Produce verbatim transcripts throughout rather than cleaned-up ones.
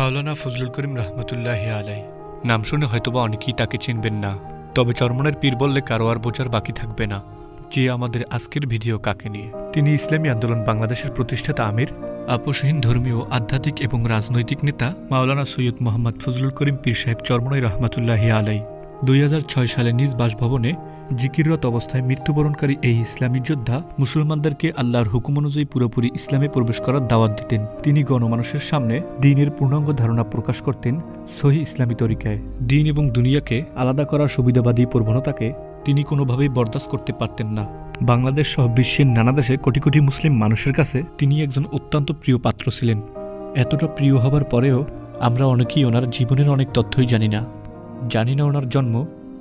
मौलाना फजलुल करीम रहमतुल्लाहि आलैहि नाम शुने हयतोबा अनेकेई ताके चिनबेन ना, तबे चरमनाईर पीर बोलले कारो आर बोझार बाकी थाकबे ना जे आमादेर आजकेर भिडियो काके निये। तिनि इस्लामी आंदोलन बांग्लादेशेर प्रतिष्ठाता आमिर, आपसहीन धर्मीय आध्यात्मिक एवं राजनैतिक नेता मौलाना सैयद मोहम्मद फजलुल करीम पीर साहेब चरमनाई रहमतुल्लाहि आलैहि दुई हज़ार छय साले निज बासभवने जिकिररत अवस्थाय मृत्युबरणकारी यह इस्लामी योद्धा मुसलमानदेर के आल्लाहर हुकुम अनुयायी पुरोपुरी इस्लामे प्रवेश करार दावत दितेन। तिनि गणमानुषेर सामने दीनेर पूर्णांग धारणा प्रकाश करतेन सही इस्लामी तरिकाय। दिन एवं दुनियाके आलादा करार सुविधाबादी प्रवणताके तिनि कोनोभाबेई बरदाश्त करते पारतेन ना। बांग्लादेश सह विश्वेर नाना देशे कोटी कोटी मुस्लिम मानुषेर काछे तिनि एकजन अत्यंत प्रिय पात्र छिलेन। एतटा प्रिय हबार परेओ आमरा अनेकेई ओनार जीवनेर अनेक तथ्यई जानि ना। जानि ना ओनार जन्म,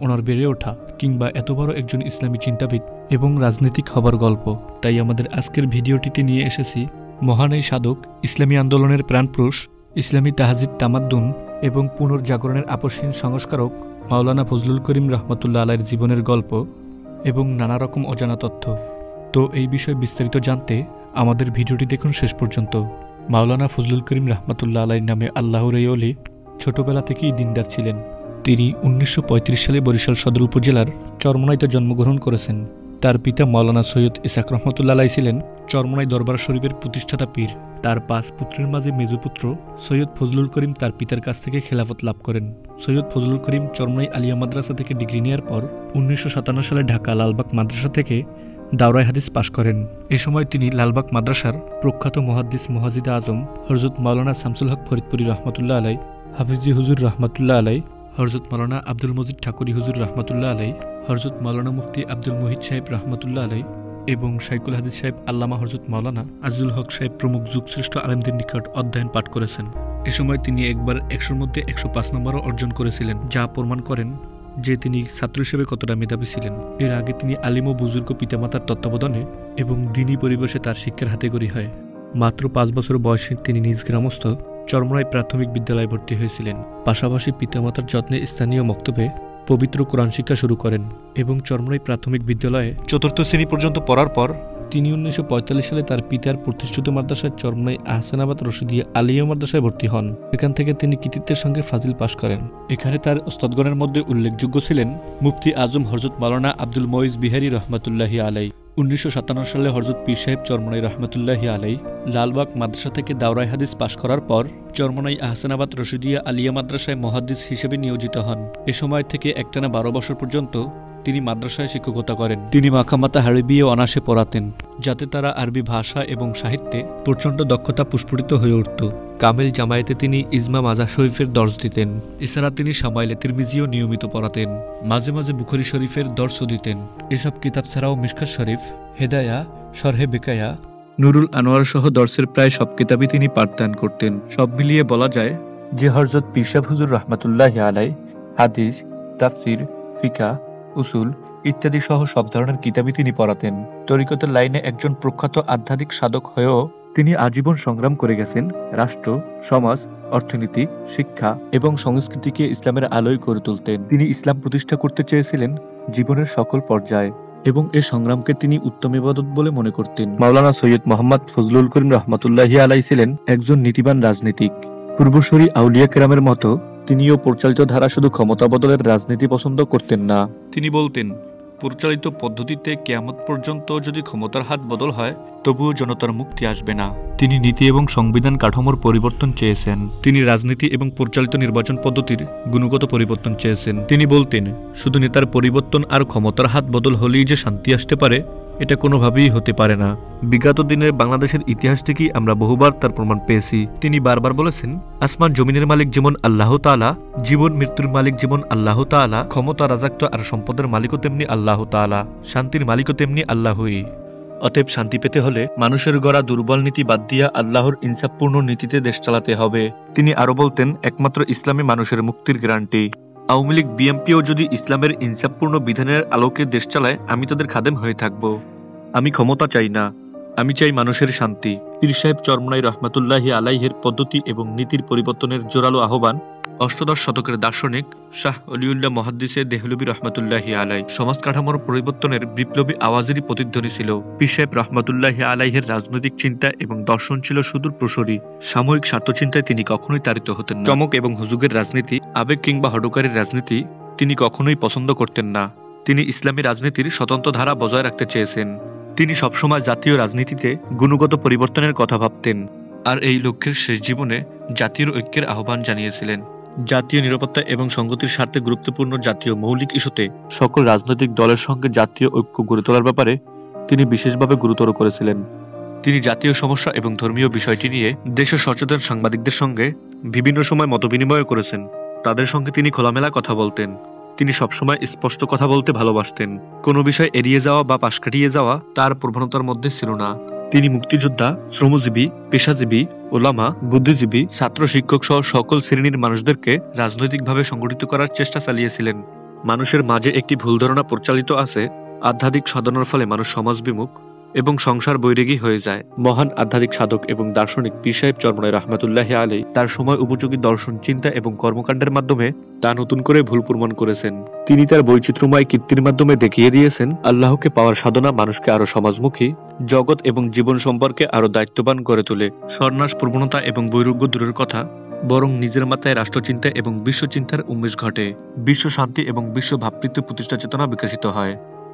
ओनार बेड़े ओठा किंबा एत बड़ो एकजन इस्लामी चिंताविद एवं राजनीतिक हबार गल्प। ताई आमादेर आजकेर भिडियोटिते निये एसेछि महान एई साधक, इस्लामी आंदोलनेर प्राणपुरुष, इस्लामी ताहजीद तामाद्दुन एवं पुनर्जागरणेर आपसहीन संस्कारक मौलाना फजलुल करीम रहमतुल्लाह आलैहिर जीवनेर गल्प एवं नाना रकम अजाना तथ्य। तो एई विषय विस्तारित जानते आमादेर भिडियोटी देखुन शेष पर्यन्त। मौलाना फजलुल करीम रहमतुल्लाह आलैहिर नामे आल्लाहर एई ओली छोटबेला थेकेई दिनदार छिलेन। তিনি উনিশশো পঁয়ত্রিশ সালে বরিশাল সদর উপজেলার চরমনাইতে জন্মগ্রহণ করেছেন। তার পিতা মৌলানা সৈয়দ ইশাক রহমতুল্লাহ আলাইহি ছিলেন চরমনাই দরবার শরীফের প্রতিষ্ঠাতা পীর। তার পাঁচ পুত্রের মাঝে মেজ পুত্র সৈয়দ ফজলুল করিম তার পিতার কাছ থেকে খেলাফত লাভ করেন। সৈয়দ ফজলুল করিম চরমনাই আলিয়া মাদ্রাসা থেকে ডিগ্রি নেওয়ার পর উনিশশো সাতান্ন সালে ঢাকা লালবাগ মাদ্রাসা থেকে দাওরায়ে হাদিস পাশ করেন। এ সময় তিনি লালবাগ মাদ্রাসার প্রখ্যাত মুহাদ্দিস মুজাহিদ আজম হযরত মৌলানা শামসুল হক ফরিদপুরি রহমতুল্লাহ আলাই, হাফিজি হুজুর রহমতুল্লাহ আলাই, हजरत मौलाना आब्दुल मुजिद ठाकुरी हुजूर रहमतुल्लाह आलैहि, हजरत मौलाना मुफ्ती आब्दुल मुहित साहेब रहमतुल्लाह आलैहि एवं शाइखुल हादिस साहेब आल्लामा हजरत मौलाना आजुल हक साहेब प्रमुख जुगश्रेष्ठ आलेमदेर निकट अध्ययन पाठ करेছেন। এই সময় তিনি একবার একশোর মধ্যে একশো পাঁচ নম্বরও অর্জন করেছিলেন, যা প্রমাণ করেন যে তিনি ছাত্র হিসেবে কতটা মেধাবী ছিলেন। এর আগে তিনি আলিম ও বুজুর্গ পিতামাতার তত্ত্বাবধানে এবং দ্বীনি পরিবেশে তার শিক্ষার হাতেগড়ি হয়। মাত্র পাঁচ বছর বয়সে তিনি নিজ গ্রামস্থ চরমনাই প্রাথমিক বিদ্যালয়ে ভর্তি হয়েছিলেন। পাশাপাশি পিতামাতার যত্নে স্থানীয় মক্তবে পবিত্র কোরআন শিক্ষা শুরু করেন এবং চরমনাই প্রাথমিক বিদ্যালয়ে চতুর্থ শ্রেণী পর্যন্ত পড়ার পর তিনি উনিশশো পঁয়তাল্লিশ সালে তার পিতার প্রতিষ্ঠিত মাদ্রাসায় চরমনাই আহসানাবাদ রশিদিয়া আলিয়া মাদ্রাসায় ভর্তি হন। এখান থেকে তিনি কৃতিত্বের সঙ্গে ফাজিল পাশ করেন। এখানে তার ওস্তাদগণের মধ্যে উল্লেখযোগ্য ছিলেন মুফতি আজম হজরত মৌলানা আব্দুল মইজ বিহারি রহমতুল্লাহি আলাইহি। উনিশশো সাতান্ন সালে হজরত পীর সাহেব চরমনাই রহমতুল্লাহি আলাইহি লালবাগ মাদ্রাসা থেকে দাওরায়ে হাদিস পাশ করার পর চরমনাই আহসানাবাদ রশিদিয়া আলিয়া মাদ্রাসায় মুহাদ্দিস হিসেবে নিয়োজিত হন। এ সময় থেকে একটানা বারো বছর পর্যন্ত তিনি মাদ্রাসায় শিক্ষকতা করেন। তিনি মাখামাতা আরবিও অনার্সে পড়াতেন, যাতে তারা আরবি ভাষা এবং সাহিত্যে প্রচণ্ড দক্ষতা পুষ্পরিত হয়ে উঠত। কামেল জামায়াতে তিনি ইজমা মাজাহ শরীফের দর্স দিতেন। এছাড়া তিনি সামাইলে তিরমিজিও নিয়মিত পড়াতেন, মাঝে মাঝে বুখারী শরীফের দর্সও দিতেন। এসব কিতাব ছাড়াও মিশকাত শরীফ, হেদায়া, শরহে বেকায়া, নুরুল আনোয়ার সহ দর্সের প্রায় সব কিতাবই তিনি পাঠদান করতেন। সব মিলিয়ে বলা যায় যে হযরত পীর সাহেব হুজুর রাহমাতুল্লাহি আলাইহি হাদিস, তাফসির, ফিকাহ, উসুল ইত্যাদি সহ সব ধরনের কিতাবই তিনি পড়াতেন। তরিকতের লাইনে একজন প্রখ্যাত আধ্যাত্মিক সাধক হয়েও তিনি আজীবন সংগ্রাম করে গেছেন রাষ্ট্র, সমাজ, অর্থনীতি, শিক্ষা এবং সংস্কৃতিকে ইসলামের আলোয় গড়ে তুলতেন। তিনি ইসলাম প্রতিষ্ঠা করতে চেয়েছিলেন জীবনের সকল পর্যায়ে এবং এই সংগ্রামকে তিনি উত্তম ইবাদত বলে মনে করতেন। মাওলানা সৈয়দ মোহাম্মদ ফজলুল করিম রহমতুল্লাহি আলাইহি ছিলেন একজন নীতিবান রাজনীতিক। পূর্বসূরি আউলিয়া কেরামের মতো তিনিও প্রচলিত ধারা শুধু ক্ষমতা বদলের রাজনীতি পছন্দ করতেন না। তিনি বলতেন, প্রচলিত পদ্ধতিতে কিয়ামত পর্যন্ত যদি ক্ষমতার হাত বদল হয় তবুও জনতার মুক্তি আসবে না। তিনি নীতি এবং সংবিধান কাঠামোর পরিবর্তন চেয়েছেন। তিনি রাজনীতি এবং প্রচলিত নির্বাচন পদ্ধতির গুণগত পরিবর্তন চেয়েছেন। তিনি বলতেন, শুধু নেতার পরিবর্তন আর ক্ষমতার হাত বদল হলেই যে শান্তি আসতে পারে এটা কোনোভাবেই হতে পারে না। বিগত দিনের বাংলাদেশের ইতিহাস থেকেই আমরা বহুবার তার প্রমাণ পেয়েছি। তিনি বারবার বলেছেন, আসমান জমিনের মালিক যেমন আল্লাহ তাআলা, জীবন মৃত্যুর মালিক যেমন আল্লাহ তাআলা, ক্ষমতা, রাজত্ব আর সম্পদের মালিকও তেমনি আল্লাহ তাআলা, শান্তির মালিকও তেমনি আল্লাহই। অতএব শান্তি পেতে হলে মানুষের গড়া দুর্বল নীতি বাদ দিয়া আল্লাহর ইনসাফপূর্ণ নীতিতে দেশ চালাতে হবে। তিনি আরো বলতেন, একমাত্র ইসলামে মানুষের মুক্তির গ্যারান্টি। আওয়ামী লীগ, বিএনপিও যদি ইসলামের ইনসাফপূর্ণ বিধানের আলোকে দেশ চালায় আমি তাদের খাদেম হয়ে থাকব। আমি ক্ষমতা চাই না, আমি চাই মানুষের শান্তি। পীর সাহেব চরমনাই রহমতুল্লাহি আলাইহির পদ্ধতি এবং নীতির পরিবর্তনের জোরালো আহ্বান अष्टादश शतकेर दार्शनिक शाह वलिउल्लाह मुहद्दिस देहलवी रहमतुल्लाहि आलैह समाज काठामोर परिवर्तनेर विप्लवी आवाजेरई प्रतिध्वनि छिलो। पीर साहेब रहमतुल्लाहि आलैहेर राजनैतिक चिंता एवं दर्शन छिलो सुदूर प्रसरी। सामूहिक स्वार्थचिंताय तिनि कखनोई ताड़ित हतेन ना। चमक एवं हुजुगेर राजनीति आवेग किंबा हठकारीर राजनीति तिनि कखनोई पसंद करतेन ना। तिनि इस्लामी राजनीतिर स्वतंत्र धारा बजाय राखते चेयेछेन। तिनि सबसमय जातीय राजनीतिते गुणगत परिवर्तनेर कथा भाबतेन और एई लक्ष्येर शेष जीवने जातीय ऐक्येर आह्वान जानियेछिलेन। জাতীয় নিরাপত্তা এবং সংগতির সাথে গুরুত্বপূর্ণ জাতীয় মৌলিক ইস্যুতে সকল রাজনৈতিক দলের সঙ্গে জাতীয় ঐক্য গড়ে তোলার ব্যাপারে তিনি বিশেষভাবে গুরুত্ব করেছিলেন। তিনি জাতীয় সমস্যা এবং ধর্মীয় বিষয়টি নিয়ে দেশের সচেতন সাংবাদিকদের সঙ্গে বিভিন্ন সময় মতবিনিময় করেছেন। তাদের সঙ্গে তিনি খোলামেলা কথা বলতেন। তিনি সবসময় স্পষ্ট কথা বলতে ভালোবাসতেন। কোনো বিষয় এড়িয়ে যাওয়া বা পাশ কাটিয়ে যাওয়া তার প্রবণতার মধ্যে ছিল না। তিনি মুক্তিযোদ্ধা, শ্রমজীবী, পেশাজীবী, ওলামা, বুদ্ধিজীবী, ছাত্র শিক্ষক সহ সকল শ্রেণীর মানুষদেরকে রাজনৈতিকভাবে সংগঠিত করার চেষ্টা চালিয়েছিলেন। মানুষের মাঝে একটি ভুল ধারণা প্রচলিত আছে, আধ্যাত্মিক সাধনার ফলে মানুষ সমাজ বিমুখ এবং সংসার বৈরাগী হয়ে যায়। মহান আধ্যাত্মিক সাধক এবং দার্শনিক পীর সাহেব চরমনাই রহমাতুল্লাহি আলাইহি তার সময় উপযোগী দর্শন, চিন্তা এবং কর্মকাণ্ডের মাধ্যমে তা নতুন করে ভুল প্রমাণ করেছেন। তিনি তার বৈচিত্র্যময় কীর্তির মাধ্যমে দেখিয়ে দিয়েছেন আল্লাহকে পাওয়ার সাধনা মানুষকে আরো সমাজমুখী, জগৎ এবং জীবন সম্পর্কে আরো দায়িত্ববান করে তোলে। সন্ন্যাস প্রবণতা এবং বৈরাগ্য দূরের কথা, বরং নিজের মাথায় রাষ্ট্রচিন্তা এবং বিশ্বচিন্তার উন্মেষ ঘটে। বিশ্ব শান্তি এবং বিশ্ব ভ্রাতৃত্ব প্রতিষ্ঠা চেতনা বিকশিত হয়।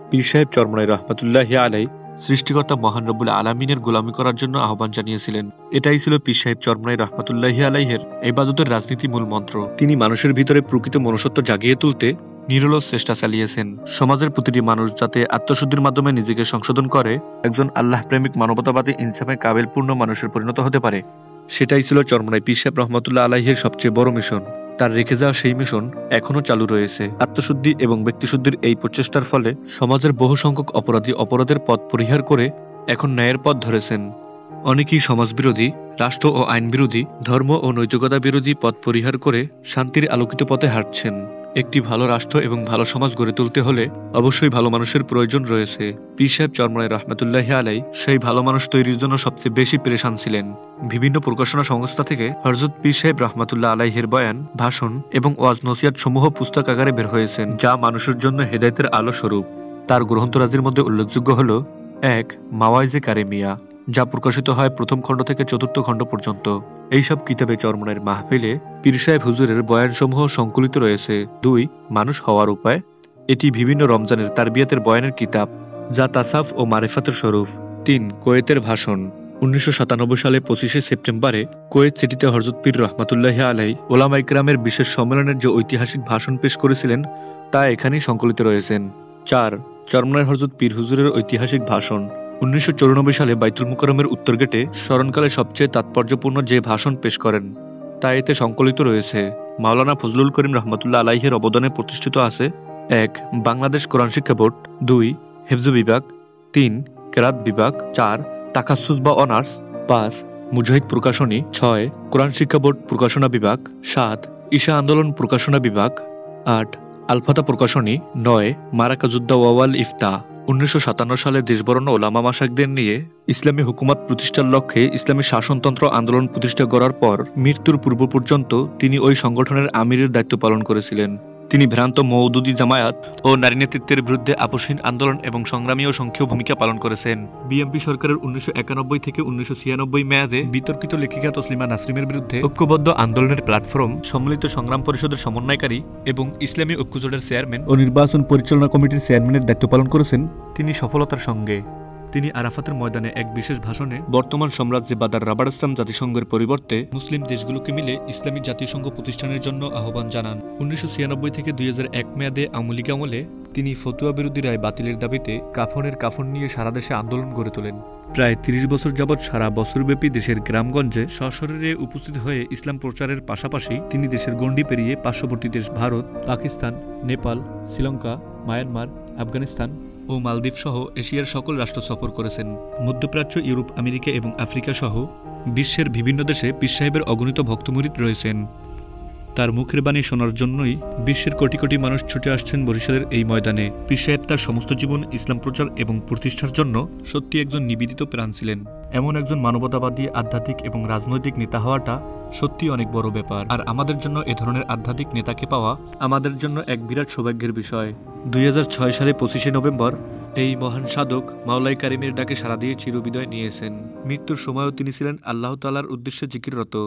পীর সাহেব চরমনাই রহমাতুল্লাহি আলাইহি সৃষ্টিকর্তা মহান রব্বুল আলামিনের গোলামি করার জন্য আহ্বান জানিয়েছিলেন। এটাই ছিল পীর সাহেব চরমনাই রহমাতুল্লাহি আলাইহির ইবাদতের রাজনীতি মূল মন্ত্র। তিনি মানুষের ভিতরে প্রকৃত মনুষ্যত্ব জাগিয়ে তুলতে নিরলস চেষ্টা চালিয়েছেন। সমাজের প্রতিটি মানুষ যাতে আত্মশুদ্ধির মাধ্যমে নিজেকে সংশোধন করে একজন আল্লাহ প্রেমিক, মানবতাবাদী, ইনসাফে কাবিলপূর্ণ মানুষের পরিণত হতে পারে, সেটাই ছিল চরমনাই পীর সাহেব রহমাতুল্লাহ আলাইহির সবচেয়ে বড় মিশন। তার রেখে যাওয়া সেই মিশন এখনো চালু রয়েছে। আত্মশুদ্ধি এবং ব্যক্তিশুদ্ধির এই প্রচেষ্টার ফলে সমাজের বহু সংখ্যক অপরাধী অপরাধের পথ পরিহার করে এখন ন্যায়ের পথ ধরেছেন। অনেকেই সমাজ বিরোধী, রাষ্ট্র ও আইন বিরোধী, ধর্ম ও নৈতিকতা বিরোধী পথ পরিহার করে শান্তির আলোকিত পথে হাঁটছেন। একটি ভালো রাষ্ট্র এবং ভালো সমাজ গড়ে তুলতে হলে অবশ্যই ভালো মানুষের প্রয়োজন রয়েছে। পীর সাহেব চরমনাই রহমাতুল্লাহি আলাইহি সেই ভালো মানুষ তৈরির জন্য সবচেয়ে বেশি পেরেশান ছিলেন। বিভিন্ন প্রকাশনা সংস্থা থেকে হযরত পীর সাহেব রহমাতুল্লাহ আলাইহির বয়ান, ভাষণ এবং ওয়াজ নসিহত সমূহ পুস্তক আকারে বের হয়েছেন, যা মানুষের জন্য হেদায়েতের আলো স্বরূপ। তার গ্রন্থরাজির মধ্যে উল্লেখযোগ্য হল এক মাওয়াইজে কারিমিয়া, যা প্রকাশিত হয় প্রথম খণ্ড থেকে চতুর্থ খণ্ড পর্যন্ত। এইসব কিতাবে চরমনাইয়ের মাহফিলে পীর সাহেব হুজুরের বয়ানসমূহ সংকলিত রয়েছে। দুই মানুষ হওয়ার উপায়, এটি বিভিন্ন রমজানের তারবিয়াতের বয়ানের কিতাব, যা তাসাউফ ও মারিফাতের স্বরূপ। তিন কোয়েতের ভাষণ, উনিশশো সাতানব্বই সালে পঁচিশে সেপ্টেম্বরে কোয়েত সিটিতে হযরত পীর রহমাতুল্লাহি আলাইহি ওলামা ইকরামের বিশেষ সম্মেলনের যে ঐতিহাসিক ভাষণ পেশ করেছিলেন তা এখানেই সংকলিত রয়েছেন। চার চরমনাইয়ের হযরত পীর হুজুরের ঐতিহাসিক ভাষণ, উনিশশো চৌরানব্বই সালে বাইতুল মুকরমের উত্তর গেটে স্মরণকালে সবচেয়ে তাৎপর্যপূর্ণ যে ভাষণ পেশ করেন তা এতে সংকলিত রয়েছে। মাওলানা ফজলুল করিম রহমাতুল্লাহ আলাইহির অবদানে প্রতিষ্ঠিত আছে এক বাংলাদেশ কোরআন শিক্ষা বোর্ড, দুই হেফজ বিভাগ, তিন কেরাত বিভাগ, চার তাখাসুস বা অনার্স, পাঁচ মুজাহিদ প্রকাশনী, ছয় কোরআন শিক্ষা বোর্ড প্রকাশনা বিভাগ, সাত ঈশা আন্দোলন প্রকাশনা বিভাগ, আট আলফাতা প্রকাশনী, নয় মারাকাজুদ্দা ওয়াল ইফতা। উনিশশো সাতান্ন সালে দেশবরণ্য ওলামা মাশায়েখদের নিয়ে ইসলামী হুকুমত প্রতিষ্ঠার লক্ষ্যে ইসলামী শাসনতন্ত্র আন্দোলন প্রতিষ্ঠা করার পর মৃত্যুর পূর্ব পর্যন্ত তিনি ওই সংগঠনের আমিরের দায়িত্ব পালন করেছিলেন। তিনি ভ্রান্ত মওদুদি জামায়াত ও নারী নেতৃত্বের বিরুদ্ধে আপোষহীন আন্দোলন এবং সংগ্রামী ও সক্রিয় ভূমিকা পালন করেছেন। বিএনপি সরকারের উনিশশো একানব্বই থেকে উনিশশো ছিয়ানব্বই মেয়াদে বিতর্কিত লেখিকা তসলিমা নাসরিনের বিরুদ্ধে ঐক্যবদ্ধ আন্দোলনের প্ল্যাটফর্ম, সম্মিলিত সংগ্রাম পরিষদের সমন্বয়কারী এবং ইসলামী ঐক্যজোটের চেয়ারম্যান ও নির্বাচন পরিচালনা কমিটির চেয়ারম্যানের দায়িত্ব পালন করেছেন তিনি সফলতার সঙ্গে। তিনি আরাফাতের ময়দানে এক বিশেষ ভাষণে বর্তমান সাম্রাজ্যে বাদার রাবারস্তাম জাতিসংঘের পরিবর্তে মুসলিম দেশগুলোকে মিলে ইসলামিক জাতিসংঘ প্রতিষ্ঠানের জন্য আহ্বান জানান। উনিশশো ছিয়ানব্বই থেকে দুই হাজার এক মেয়াদে আওয়ামী লীগ আমলে তিনি ফতুয়া বিরোধী রায় বাতিলের দাবিতে কাফনের কাফন নিয়ে সারা দেশে আন্দোলন গড়ে তোলেন। প্রায় তিরিশ বছর যাবৎ সারা বছরব্যাপী দেশের গ্রামগঞ্জে সশরীরে উপস্থিত হয়ে ইসলাম প্রচারের পাশাপাশি তিনি দেশের গণ্ডি পেরিয়ে পার্শ্ববর্তী দেশ ভারত, পাকিস্তান, নেপাল, শ্রীলঙ্কা, মায়ানমার, আফগানিস্তান ও মালদ্বীপ সহ এশিয়ার সকল রাষ্ট্র সফর করেছেন। মধ্যপ্রাচ্য, ইউরোপ, আমেরিকা এবং আফ্রিকা সহ বিশ্বের বিভিন্ন দেশে পীর সাহেবের অগণিত ভক্তমুরিদ রয়েছেন। তার মুখের বাণী শোনার জন্যই বিশ্বের কোটি কোটি মানুষ ছুটে আসছেন বরিশালের এই ময়দানে। পীর সাহেব তার সমস্ত জীবন ইসলাম প্রচার এবং প্রতিষ্ঠার জন্য সত্যি একজন নিবেদিত প্রাণ ছিলেন। एमन एकजन मानवतावादी आध्यात्मिक एवं राजनैतिक नेता हवाटा सत्यि अनेक बड़ बेपार और आमादेर जन्य ए धरनेर आध्यात्मिक नेताके पावा आमादेर जन्य एक बिराट सौभाग्येर विषय। दो हज़ार छह साले पचिशे नवेम्बर एई महान साधक मावलाए कारिमेर डाके साड़ा दिए चिरबिदाय नियेछेन। मृत्युर समयो तिनि छिलेन आल्लाह ताआलार उद्देश्ये जिकिररत।